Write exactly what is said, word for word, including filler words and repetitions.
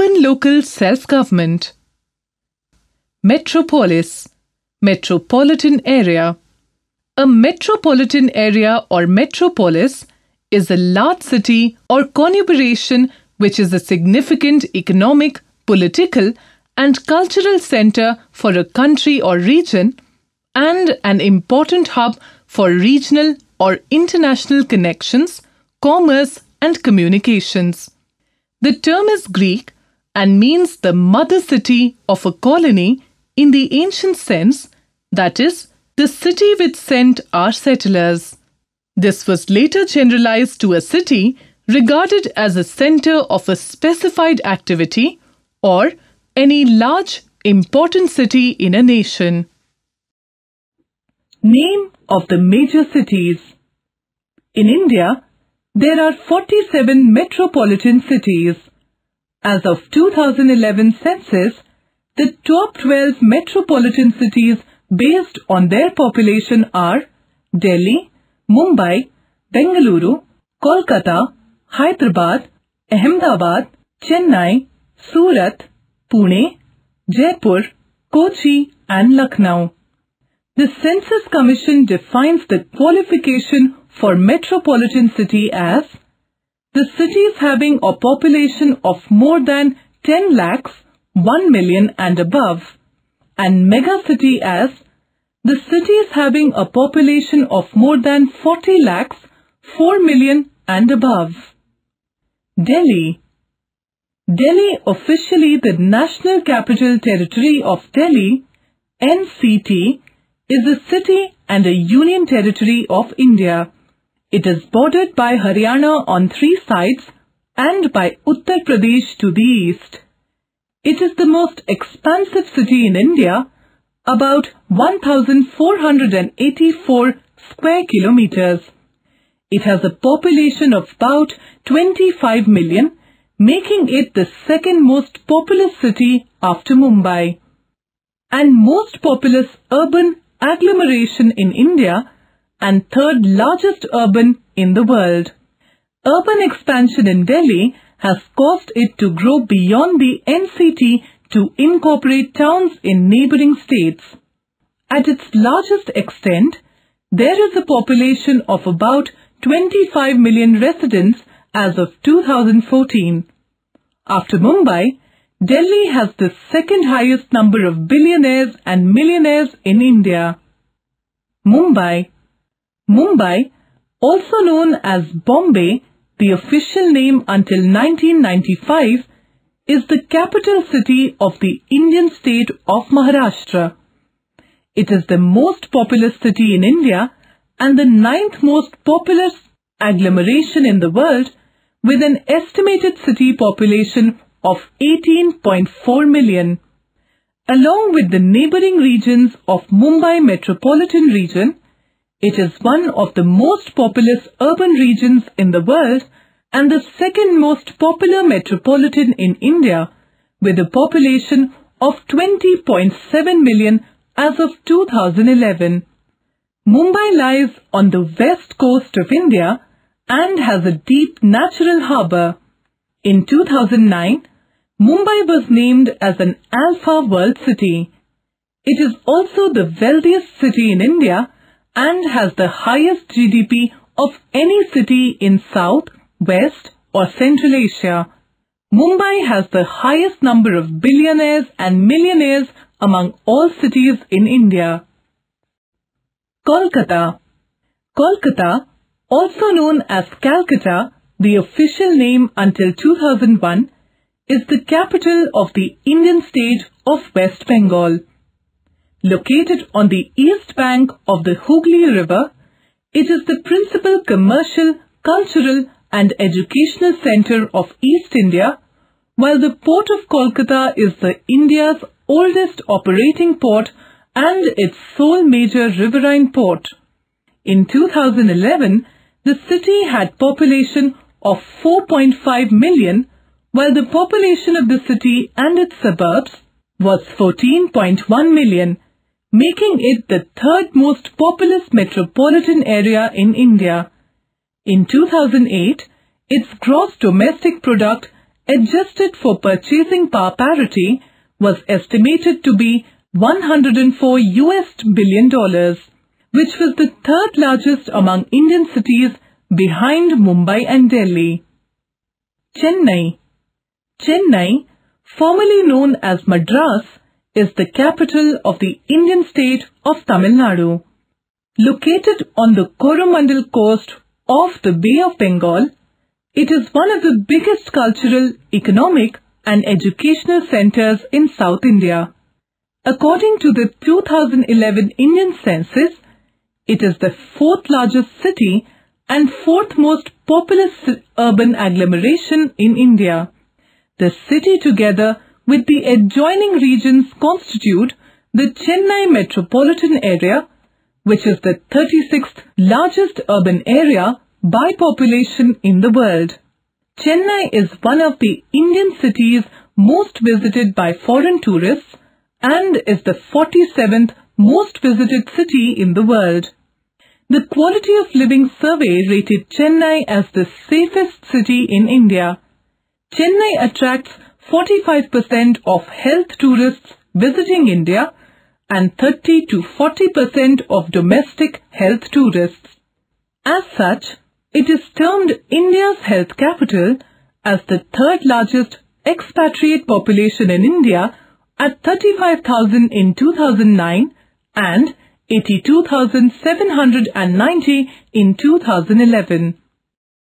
Urban Local Self-Government. Metropolis, metropolitan area. A metropolitan area or metropolis is a large city or conurbanation which is a significant economic, political and cultural center for a country or region and an important hub for regional or international connections, commerce and communications. The term is Greek and means the mother city of a colony in the ancient sense, that is, the city which sent our settlers. This was later generalized to a city regarded as a center of a specified activity or any large, important city in a nation. Name of the major cities. In India, there are forty-seven metropolitan cities. As of two thousand eleven census, the top twelve metropolitan cities based on their population are Delhi, Mumbai, Bengaluru, Kolkata, Hyderabad, Ahmedabad, Chennai, Surat, Pune, Jaipur, Kochi and Lucknow. The Census Commission defines the qualification for metropolitan city as the cities having a population of more than ten lakhs, one million and above, and mega city as the cities having a population of more than forty lakhs, four million and above. Delhi. Delhi, officially the National Capital Territory of Delhi, N C T, is a city and a union territory of India. It is bordered by Haryana on three sides and by Uttar Pradesh to the east. It is the most expansive city in India, about one thousand four hundred eighty-four square kilometers. It has a population of about twenty-five million, making it the second most populous city after Mumbai. And most populous urban agglomeration in India and third largest urban in the world. Urban expansion in Delhi has caused it to grow beyond the N C T to incorporate towns in neighboring states. At its largest extent, there is a population of about twenty-five million residents as of two thousand fourteen. After Mumbai, Delhi has the second highest number of billionaires and millionaires in India. Mumbai. Mumbai, also known as Bombay, the official name until nineteen ninety-five, is the capital city of the Indian state of Maharashtra. It is the most populous city in India and the ninth most populous agglomeration in the world, with an estimated city population of eighteen point four million. Along with the neighboring regions of Mumbai metropolitan region, it is one of the most populous urban regions in the world and the second most popular metropolitan in India, with a population of twenty point seven million as of two thousand eleven. Mumbai lies on the west coast of India and has a deep natural harbour. In two thousand nine, Mumbai was named as an Alpha World City. It is also the wealthiest city in India and has the highest G D P of any city in South, West or Central Asia. Mumbai has the highest number of billionaires and millionaires among all cities in India. Kolkata. Kolkata, also known as Calcutta, the official name until two thousand one, is the capital of the Indian state of West Bengal. Located on the east bank of the Hooghly River, it is the principal commercial, cultural and educational center of East India, while the port of Kolkata is the India's oldest operating port and its sole major riverine port. In two thousand eleven, the city had population of four point five million, while the population of the city and its suburbs was fourteen point one million, making it the third most populous metropolitan area in India. In two thousand eight, its gross domestic product adjusted for purchasing power parity was estimated to be one hundred four U S billion dollars, which was the third largest among Indian cities behind Mumbai and Delhi. Chennai. Chennai, formerly known as Madras, is the capital of the Indian state of Tamil Nadu. Located on the Coromandel coast of the Bay of Bengal, it is one of the biggest cultural, economic and educational centers in South India. According to the two thousand eleven Indian census, it is the fourth largest city and fourth most populous urban agglomeration in India. The city, together with the adjoining regions, constitute the Chennai metropolitan area, which is the thirty-sixth largest urban area by population in the world. Chennai is one of the Indian cities most visited by foreign tourists and is the forty-seventh most visited city in the world. The Quality of Living Survey rated Chennai as the safest city in India. Chennai attracts forty-five percent of health tourists visiting India and thirty to forty percent of domestic health tourists. As such, it is termed India's health capital, as the third largest expatriate population in India at thirty-five thousand in two thousand nine and eighty-two thousand seven hundred ninety in two thousand eleven.